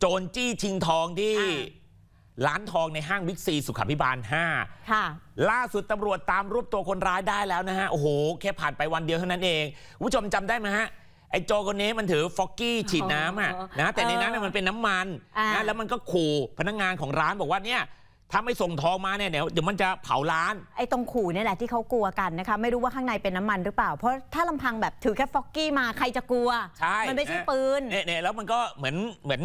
โจรจี้ชิงทองที่ร้านทองในห้างบิ๊กซีสุขาภิบาล 5 ค่ะล่าสุดตำรวจตามรวบตัวคนร้ายได้แล้วนะฮะโอ้โหแค่ผ่านไปวันเดียวเท่านั้นเองผู้ชมจำได้ไหมฮะไอ้โจคนนี้มันถือฟอกกี้ฉีดน้ำอ่ะนะแต่ในนั้นมันเป็นน้ำมันนะแล้วมันก็ขู่พนักงานของร้านบอกว่าเนี่ยถ้าไม่ส่งทองมาเนี่ยเดี๋ยวมันจะเผาร้านไอ้ตรงขู่นี่แหละที่เขากลัวกันนะคะไม่รู้ว่าข้างในเป็นน้ำมันหรือเปล่าเพราะถ้าลำพังแบบถือแค่ฟอกกี้มาใครจะกลัวมันไม่ใช่ปืนเนี่ยแล้วมันก็เหมือน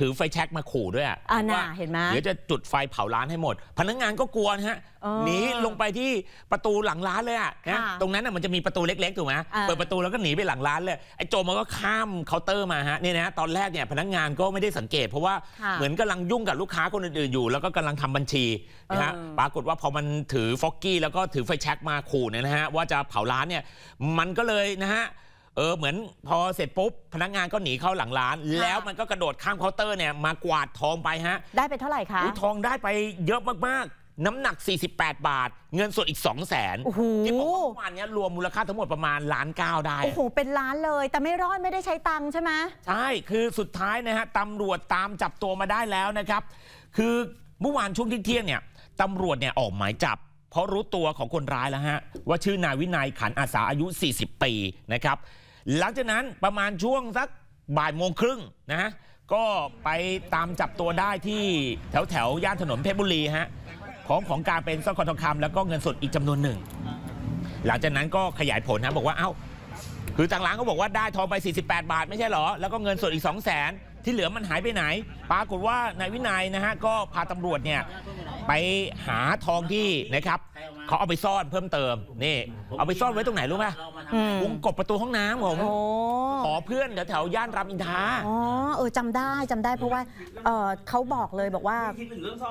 ถือไฟแช็กมาขู่ด้วยว่าเห็นไหมเดี๋ยวจะจุดไฟเผาร้านให้หมดพนักงานก็กลัวฮะหนีลงไปที่ประตูหลังร้านเลยนะตรงนั้นมันจะมีประตูเล็กๆถูกไหมเปิดประตูแล้วก็หนีไปหลังร้านเลยไอ้โจมันก็ข้ามเคาน์เตอร์มาฮะนี่นะตอนแรกเนี่ยพนักงานก็ไม่ได้สังเกตเพราะว่าเหมือนกำลังยุ่งกับลูกค้าคนอื่นๆอยู่แล้วก็กำลังทำบัญชีนะฮะปรากฏว่าพอมันถือฟอกกี้แล้วก็ถือไฟแช็กมาขู่เนี่ยนะฮะว่าจะเผาร้านเนี่ยมันก็เลยนะฮะเหมือนพอเสร็จปุ๊บพนักงานก็หนีเข้าหลังร้านแล้วมันก็กระโดดข้ามเคาน์เตอร์เนี่ยมากวาดทองไปฮะได้ไปเท่าไหร่คะทองได้ไปเยอะมากๆน้ำหนัก48บาทเงินสดอีก 200,000 ที่บอกว่าเมื่อวานนี้รวมมูลค่าทั้งหมดประมาณ1.9 ล้านได้โอ้โหเป็นล้านเลยแต่ไม่รอดไม่ได้ใช้ตังค์ใช่ไหมใช่คือสุดท้ายนะฮะตำรวจตามจับตัวมาได้แล้วนะครับคือเมื่อวานช่วงเที่ยงเนี่ยตำรวจเนี่ยออกหมายจับเพราะรู้ตัวของคนร้ายแล้วฮะว่าชื่อนายวินัยขันอาสาอายุ40ปีนะครับหลังจากนั้นประมาณช่วงสักบ่ายโมงครึ่งนะก็ไปตามจับตัวได้ที่แถวย่านถนนเพชรบุรีฮะของของการเป็นสร้อยคอทองคำแล้วก็เงินสดอีกจำนวนหนึ่งหลังจากนั้นก็ขยายผลนะบอกว่าเอ้าคือทางร้านก็บอกว่าได้ทองไป48บาทไม่ใช่หรอแล้วก็เงินสดอีก 200,000ที่เหลือมันหายไปไหนปรากฏว่านายวินัยนะฮะก็พาตำรวจเนี่ยไปหาทองที่นะครับเขาเอาไปซ่อนเพิ่มเติมนี่เอาไปซ่อนไว้ตรงไหนรู้ไหมวงกบประตูห้องน้ำของขอเพื่อนแถวย่านรามอินทราอ๋อจำได้เพราะว่าเขาบอกเลยบอกว่า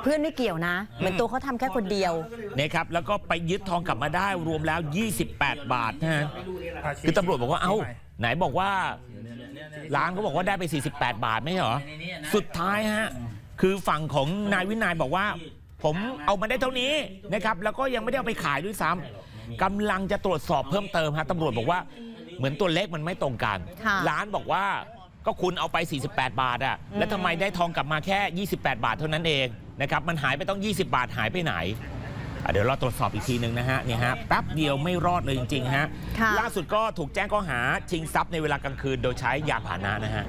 เพื่อนไม่เกี่ยวนะเหมือนตัวเขาทำแค่คนเดียวนะครับแล้วก็ไปยึดทองกลับมาได้รวมแล้ว28บาทนะฮะคือตำรวจบอกว่าเอ้าไหนบอกว่าร้านเขาบอกว่าได้ไป48บาทไม่เหรอสุดท้ายฮะคือฝั่งของนายวินัยบอกว่าผมเอามาได้เท่านี้นะครับแล้วก็ยังไม่ได้เอาไปขายด้วยซ้ำกำลังจะตรวจสอบเพิ่มเติมฮะตำรวจบอกว่าเหมือนตัวเลขมันไม่ตรงกันร้านบอกว่าก็คุณเอาไป48บาทอะแล้วทำไมได้ทองกลับมาแค่28บาทเท่านั้นเองนะครับมันหายไปต้อง20บาทหายไปไหนเดี๋ยวเราตรวจสอบอีกทีหนึ่งนะฮะนี่ฮะแป๊บเดียวไม่รอดเลยจริงๆฮะล่าสุดก็ถูกแจ้งข้อหาชิงทรัพย์ในเวลากลางคืนโดยใช้ยานพาหนะนะฮะ